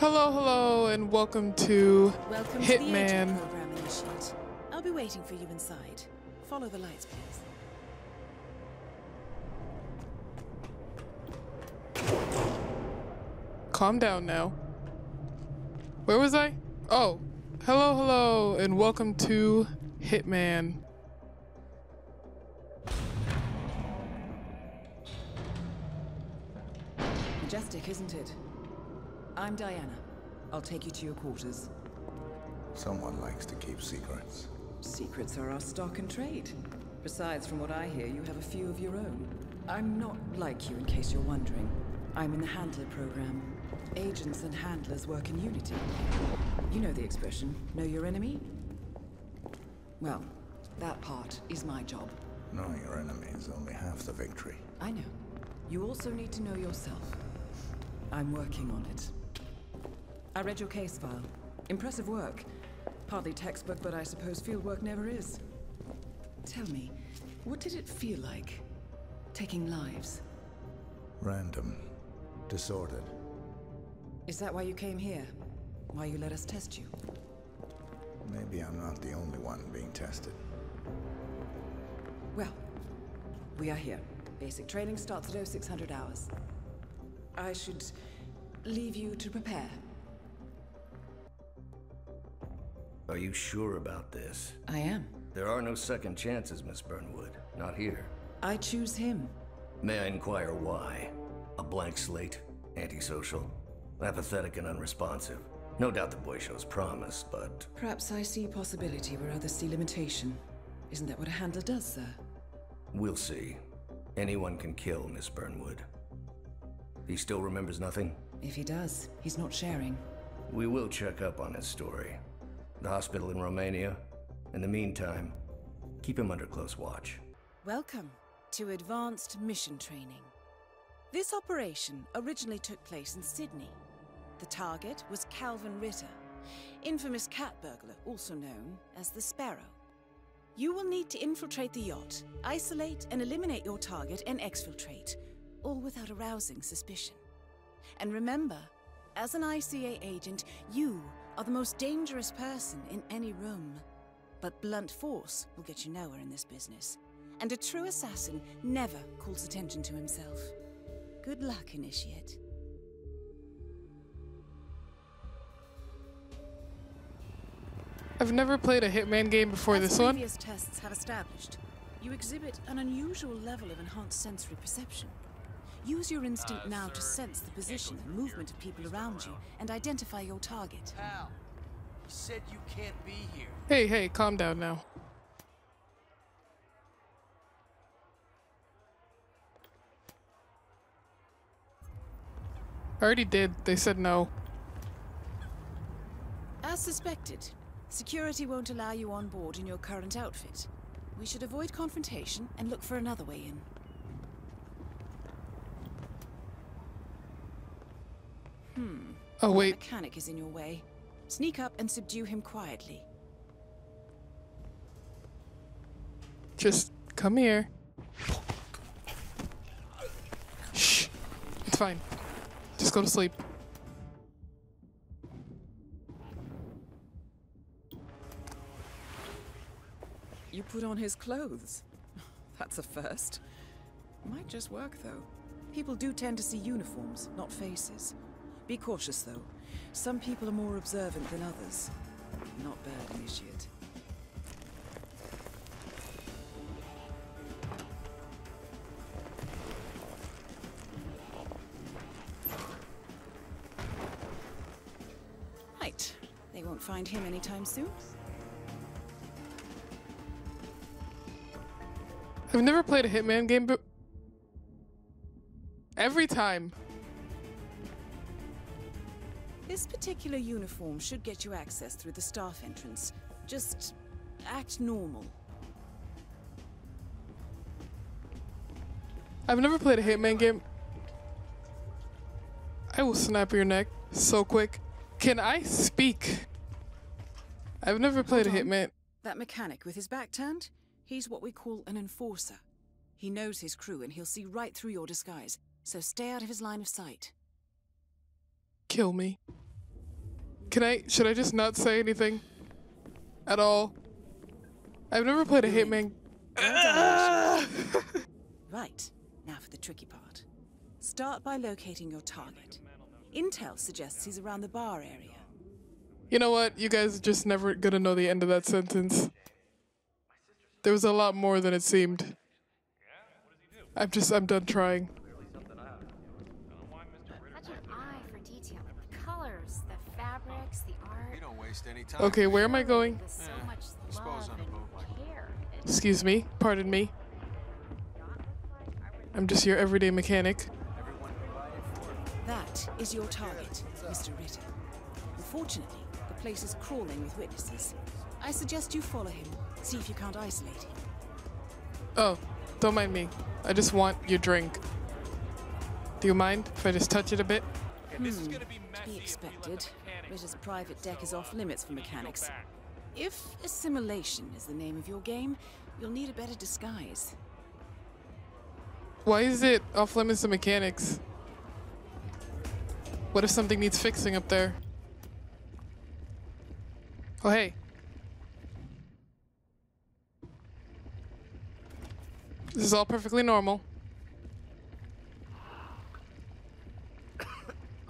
Hello, hello, and welcome to Hitman. To the agent programming sheet. I'll be waiting for you inside. Follow the lights, please. Calm down now. Where was I? Oh, hello, hello, and welcome to Hitman. Majestic, isn't it? I'm Diana. I'll take you to your quarters. Someone likes to keep secrets. Secrets are our stock and trade. Besides, from what I hear, you have a few of your own. I'm not like you, in case you're wondering. I'm in the Handler program. Agents and handlers work in unity. You know the expression, know your enemy? Well, that part is my job. Knowing your enemy is only half the victory. I know. You also need to know yourself. I'm working on it. I read your case file. Impressive work. Partly textbook, but I suppose field work never is. Tell me, what did it feel like, taking lives? Random. Disordered. Is that why you came here? Why you let us test you? Maybe I'm not the only one being tested. Well, we are here. Basic training starts at 0600 hours. I should leave you to prepare. Are you sure about this? I am. There are no second chances, Miss Burnwood. Not here. I choose him. May I inquire why? A blank slate? Antisocial? Apathetic and unresponsive. No doubt the boy shows promise, but... Perhaps I see possibility where others see limitation. Isn't that what a handler does, sir? We'll see. Anyone can kill, Miss Burnwood. He still remembers nothing? If he does, he's not sharing. We will check up on his story. The hospital in Romania. In the meantime, keep him under close watch. Welcome to Advanced Mission Training. This operation originally took place in Sydney. The target was Calvin Ritter, infamous cat burglar, also known as the Sparrow. You will need to infiltrate the yacht, isolate and eliminate your target and exfiltrate, all without arousing suspicion. And remember, as an ICA agent, you are the most dangerous person in any room. But blunt force will get you nowhere in this business. And a true assassin never calls attention to himself. Good luck, Initiate. I've never played a Hitman game before. As this one. Previous tests have established, you exhibit an unusual level of enhanced sensory perception. Use your instinct now to sense the position and movement of people around you and identify your target. Pal, you said you can't be here. Hey, hey, calm down now. I already did. They said no. As suspected, security won't allow you on board in your current outfit. We should avoid confrontation and look for another way in. Oh, wait. The mechanic is in your way. Sneak up and subdue him quietly. Just come here. Shh. It's fine. Just go to sleep. You put on his clothes. That's a first. Might just work, though. People do tend to see uniforms, not faces. Be cautious, though. Some people are more observant than others. Not bad, Initiate. Right. They won't find him anytime soon. I've never played a Hitman game, but... Every time. This particular uniform should get you access through the staff entrance. Just act normal. I've never played a Hitman game. I will snap your neck so quick. Can I speak? I've never played a Hitman. That mechanic with his back turned? He's what we call an enforcer. He knows his crew and he'll see right through your disguise, so stay out of his line of sight. Kill me. Should I just not say anything? At all? I've never played a Hitman. Right, now for the tricky part. Start by locating your target. Intel suggests he's around the bar area. You know what? You guys are just never gonna know the end of that sentence. There was a lot more than it seemed. I'm done trying. Such an eye for detail. The colors, the fabrics, the art. You don't waste any time. Okay, where am I going? Excuse me, pardon me. I'm just your everyday mechanic. That is your target, Mr. Ritter. Unfortunately, the place is crawling with witnesses. I suggest you follow him, see if you can't isolate him. Oh, don't mind me. I just want your drink. Do you mind if I just touch it a bit? To be expected. Ritter's private deck is off limits for mechanics. If assimilation is the name of your game, you'll need a better disguise. Why is it off limits to mechanics? What if something needs fixing up there? Oh, hey. This is all perfectly normal.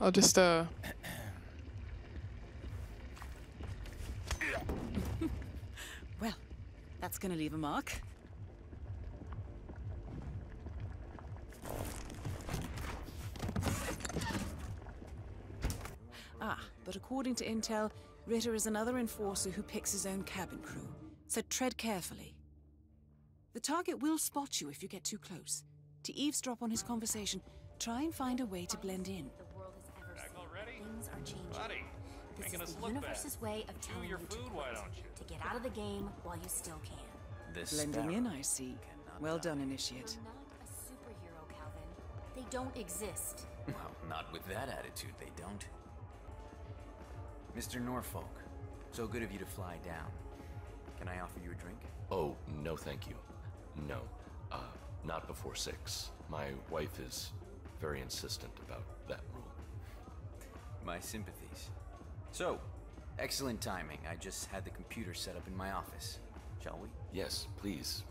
I'll just, Well, that's gonna leave a mark. Ah, but according to Intel, Ritter is another enforcer who picks his own cabin crew, so tread carefully. The target will spot you if you get too close. To eavesdrop on his conversation, try and find a way to blend in. Back already? Things are changing. Buddy, this is the universe's way of telling you to get out of the game while you still can. Blending in, I see. Well done, Initiate. You're not a superhero, Calvin. They don't exist. Well, not with that attitude, they don't. Mr. Norfolk, so good of you to fly down. Can I offer you a drink? Oh, no thank you. No. Not before 6. My wife is very insistent about that rule. My sympathies. So, excellent timing. I just had the computer set up in my office. Shall we? Yes, please.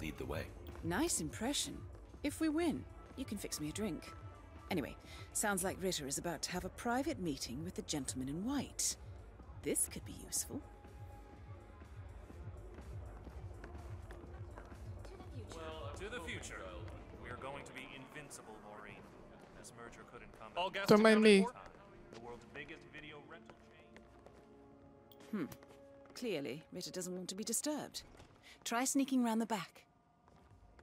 Lead the way. Nice impression. If we win, you can fix me a drink. Anyway, sounds like Ritter is about to have a private meeting with the gentleman in white. This could be useful. Well, to the future. We are going to be invincible, Maureen. This merger couldn't come. All guests don't mind me. The world's biggest video rental chain. Clearly, Ritter doesn't want to be disturbed. Try sneaking round the back.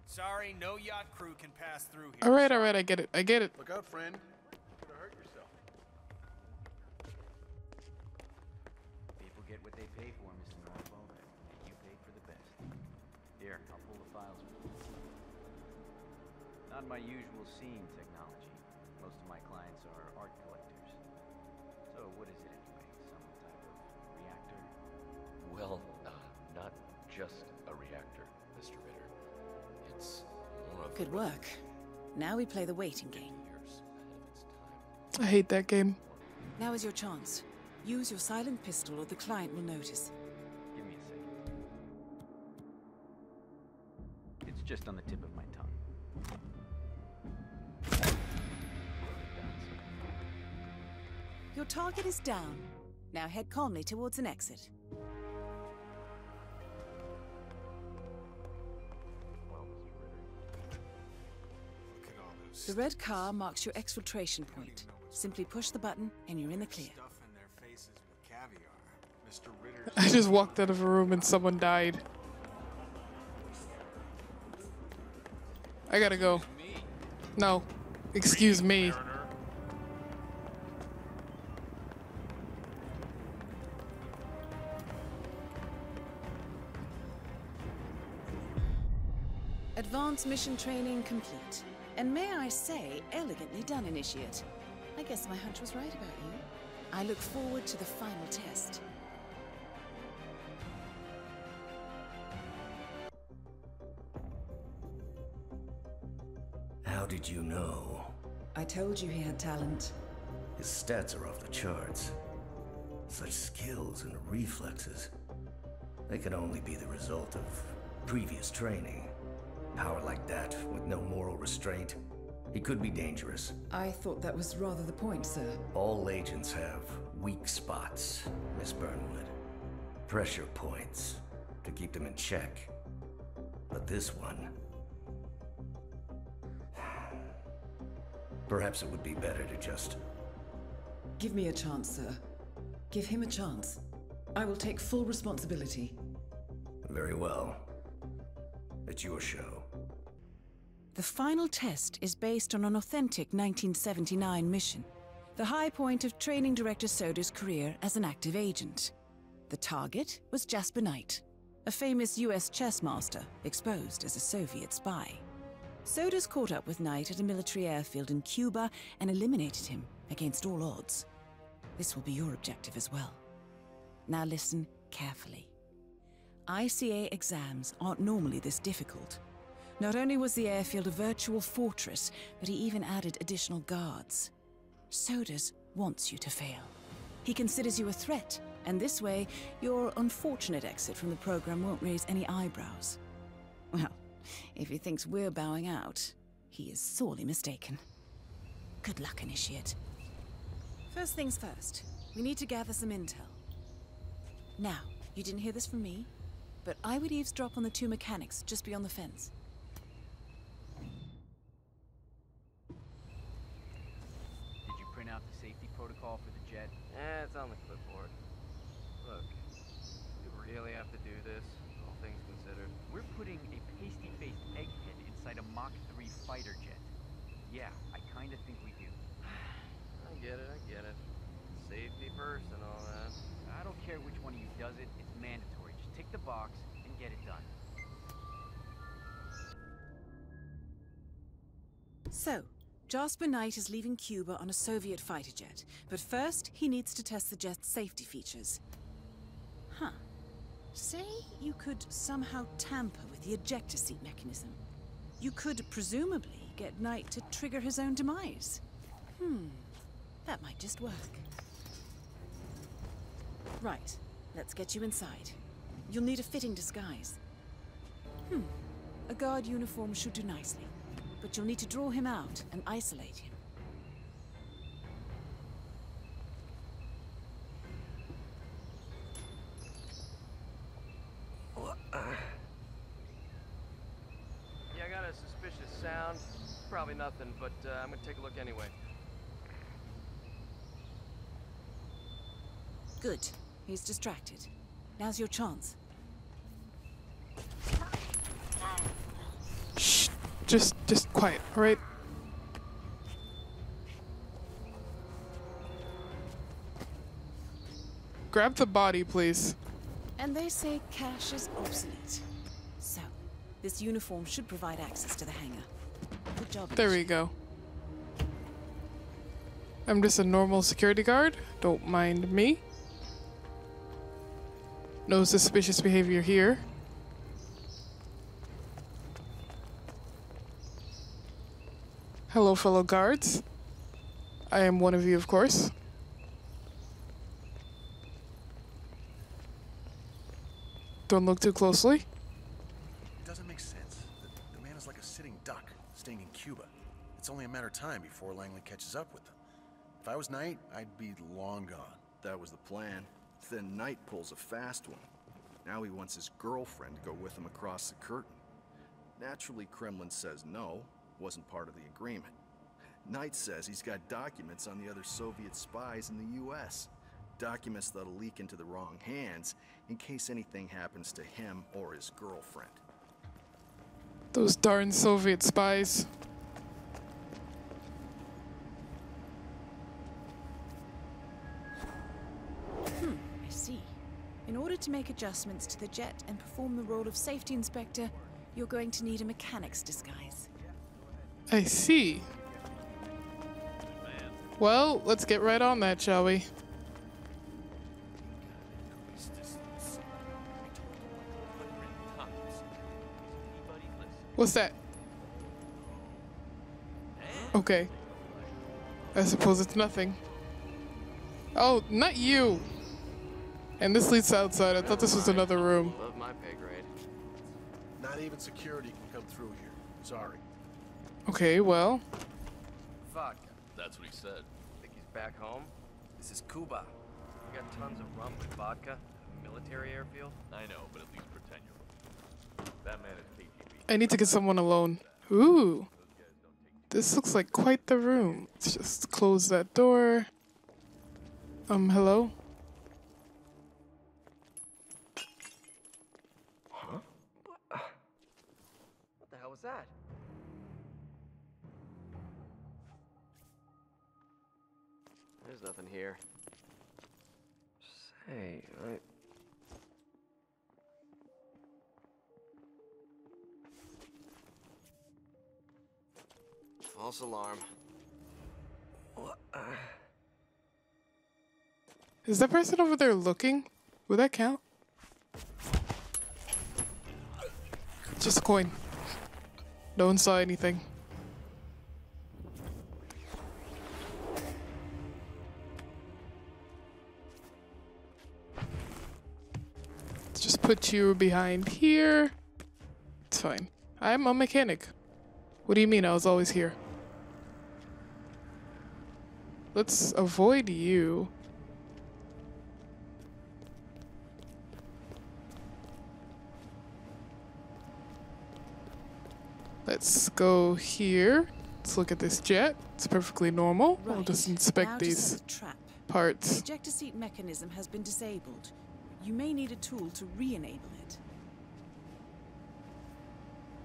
Sorry, no yacht crew can pass through here. All right, I get it. I get it. Look out, friend. You're gonna hurt yourself. People get what they pay for, Mr. Norfolk, and you paid for the best. Here, I'll pull the files. Not my usual scene technology. Most of my clients are art collectors. So what is it anyway? Some type of reactor? Well, not just a reactor, Mr. Ritter. Good work. Now we play the waiting game. I hate that game. Now is your chance. Use your silent pistol or the client will notice. Give me a second. It's just on the tip of my tongue. Your target is down. Now head calmly towards an exit. The red car marks your exfiltration point. Simply push the button and you're in the clear. I just walked out of a room and someone died. I gotta go. No, excuse me. Advanced mission training complete. And may I say, elegantly done, Initiate. I guess my hunch was right about you. I look forward to the final test. How did you know? I told you he had talent. His stats are off the charts. Such skills and reflexes. They could only be the result of previous training. Power like that, with no moral restraint, it could be dangerous. I thought that was rather the point, sir. All agents have weak spots, Miss Burnwood. Pressure points to keep them in check. But this one... Perhaps it would be better to just... Give me a chance, sir. Give him a chance. I will take full responsibility. Very well. It's your show. The final test is based on an authentic 1979 mission, the high point of training director Soders' career as an active agent. The target was Jasper Knight, a famous US chess master exposed as a Soviet spy. Soders caught up with Knight at a military airfield in Cuba and eliminated him against all odds. This will be your objective as well. Now listen carefully. ICA exams aren't normally this difficult. Not only was the airfield a virtual fortress, but he even added additional guards. Soders wants you to fail. He considers you a threat, and this way, your unfortunate exit from the program won't raise any eyebrows. Well, if he thinks we're bowing out, he is sorely mistaken. Good luck, initiate. First things first, we need to gather some intel. Now, you didn't hear this from me, but I would eavesdrop on the two mechanics just beyond the fence. Protocol for the jet? Eh, it's on the clipboard. Look, we really have to do this, all things considered. We're putting a pasty-faced egghead inside a Mach 3 fighter jet. Yeah, I kinda think we do. I get it. Safety first and all that. I don't care which one of you does it, it's mandatory. Just tick the box and get it done. So, Jasper Knight is leaving Cuba on a Soviet fighter jet, but first he needs to test the jet's safety features. Huh. Say you could somehow tamper with the ejector seat mechanism. You could presumably get Knight to trigger his own demise. That might just work. Right, let's get you inside. You'll need a fitting disguise. A guard uniform should do nicely. But you'll need to draw him out and isolate him. Yeah, I got a suspicious sound. Probably nothing, but I'm gonna take a look anyway. Good. He's distracted. Now's your chance. Just quiet, all right? Grab the body, please. And they say cash is obsolete. So, this uniform should provide access to the hangar. Good job. There we go. I'm just a normal security guard. Don't mind me. No suspicious behavior here. Hello, fellow guards. I am one of you, of course. Don't look too closely. It doesn't make sense. The man is like a sitting duck, staying in Cuba. It's only a matter of time before Langley catches up with them. If I was Knight, I'd be long gone. That was the plan. Then Knight pulls a fast one. Now he wants his girlfriend to go with him across the curtain. Naturally, Kremlin says no. Wasn't part of the agreement. Knight says he's got documents on the other Soviet spies in the US. Documents that'll leak into the wrong hands in case anything happens to him or his girlfriend. Those darn Soviet spies. I see. In order to make adjustments to the jet and perform the role of safety inspector, you're going to need a mechanic's disguise. I see. Well, let's get right on that, shall we? What's that? Okay. I suppose it's nothing. Oh, not you! And this leads to outside. I thought this was another room. Above my pay grade. Not even security can come through here. Sorry. Okay, well. Fuck. That's what he said. Think he's back home? This is Cuba. We got tons of rum and vodka. Military airfield? I know, but at least pretend you're wrong. That man is KGB. I need to get someone alone. Ooh. This looks like quite the room. Let's just close that door. Hello? Huh? What the hell was that? There's nothing here. Say, I... False alarm. What? Is that person over there looking? Would that count? Just a coin. No one saw anything. Let's just put you behind here. It's fine. I'm a mechanic. What do you mean I was always here? Let's avoid you. Let's go here. Let's look at this jet. It's perfectly normal. Right. We'll just inspect now these parts. The ejector seat mechanism has been disabled. You may need a tool to re-enable it.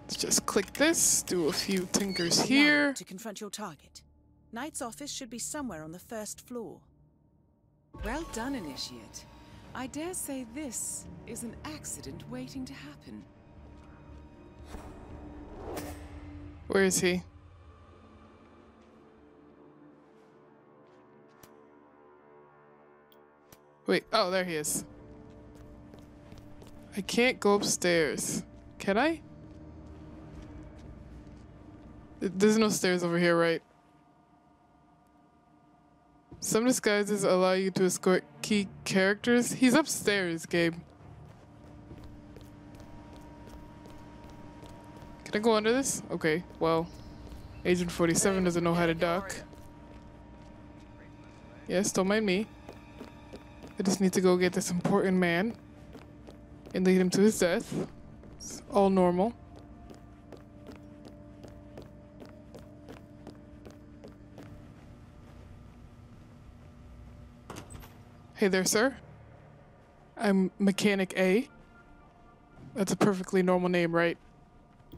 Let's just click this. Do a few tinkers here. Now, to confront your target. Knight's office should be somewhere on the first floor. Well done, Initiate. I dare say this is an accident waiting to happen. Where is he? Wait, oh, there he is. I can't go upstairs. Can I? There's no stairs over here, right? Some disguises allow you to escort key characters. He's upstairs, Gabe. Can I go under this? Okay, well, Agent 47 doesn't know how to duck. Yes, don't mind me. I just need to go get this important man and lead him to his death. It's all normal. Hey there, sir. I'm Mechanic A. That's a perfectly normal name, right?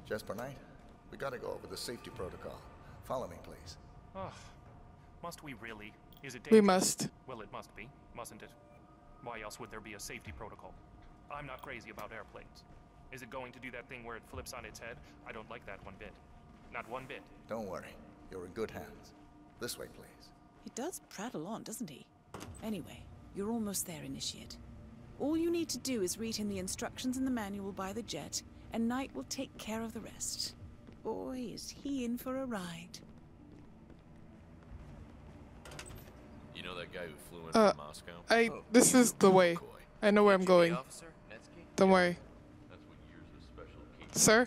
Jasper Knight, we gotta go over the safety protocol. Follow me, please. Oh, must we really? Is it dangerous? We must. Well, it must be, mustn't it? Why else would there be a safety protocol? I'm not crazy about airplanes. Is it going to do that thing where it flips on its head? I don't like that one bit. Not one bit. Don't worry. You're in good hands. This way, please. He does prattle on, doesn't he? Anyway. You're almost there, Initiate. All you need to do is read him the instructions in the manual by the jet, and Knight will take care of the rest. Boy, is he in for a ride. You know that guy who flew in from Moscow? This is the way. I know where I'm going. Don't worry. Sir?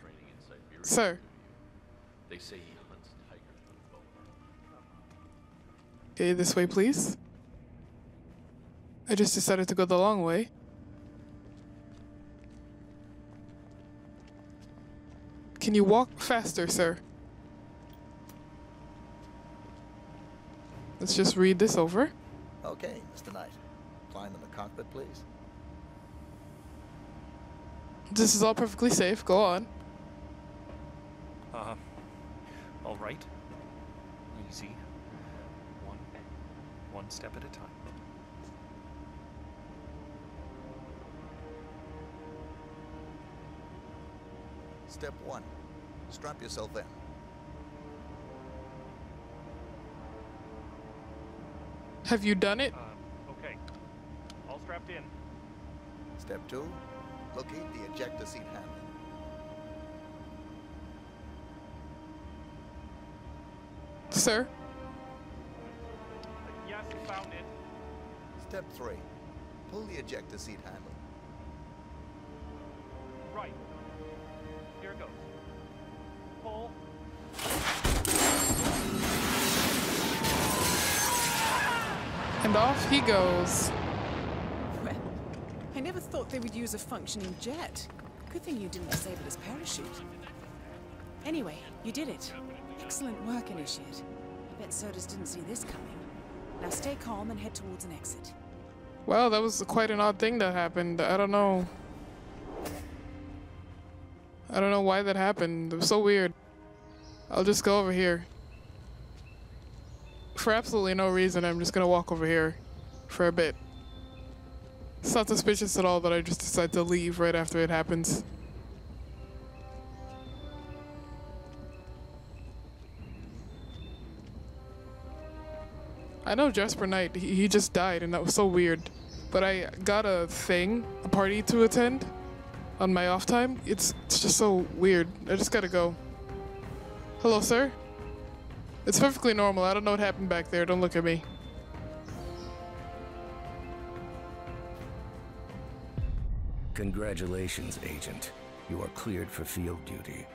Sir? They say he hunts tigers on the boat. Okay, this way, please. I just decided to go the long way. Can you walk faster, sir? Let's just read this over. Okay, Mr. Knight. Climb in the cockpit, please. This is all perfectly safe. Go on. All right. Easy. One step at a time. Step one, strap yourself in. Have you done it? Okay, all strapped in. Step two, locate the ejector seat handle. Sir? Yes, found it. Step three, Pull the ejector seat handle. Right. Here it goes. Pull. And off he goes. Well, I never thought they would use a functioning jet. Good thing you didn't disable his parachute. Anyway, you did it. Excellent work, Initiate. I bet Soders didn't see this coming. Now stay calm and head towards an exit. Well, that was quite an odd thing that happened. I don't know why that happened. It was so weird. I'll just go over here. For absolutely no reason, I'm just gonna walk over here for a bit. It's not suspicious at all that I just decide to leave right after it happens. I know Jasper Knight, he just died and that was so weird. But I got a party to attend on my off time. It's just so weird. I just gotta go. Hello, sir. It's perfectly normal. I don't know what happened back there. Don't look at me. Congratulations, Agent. You are cleared for field duty.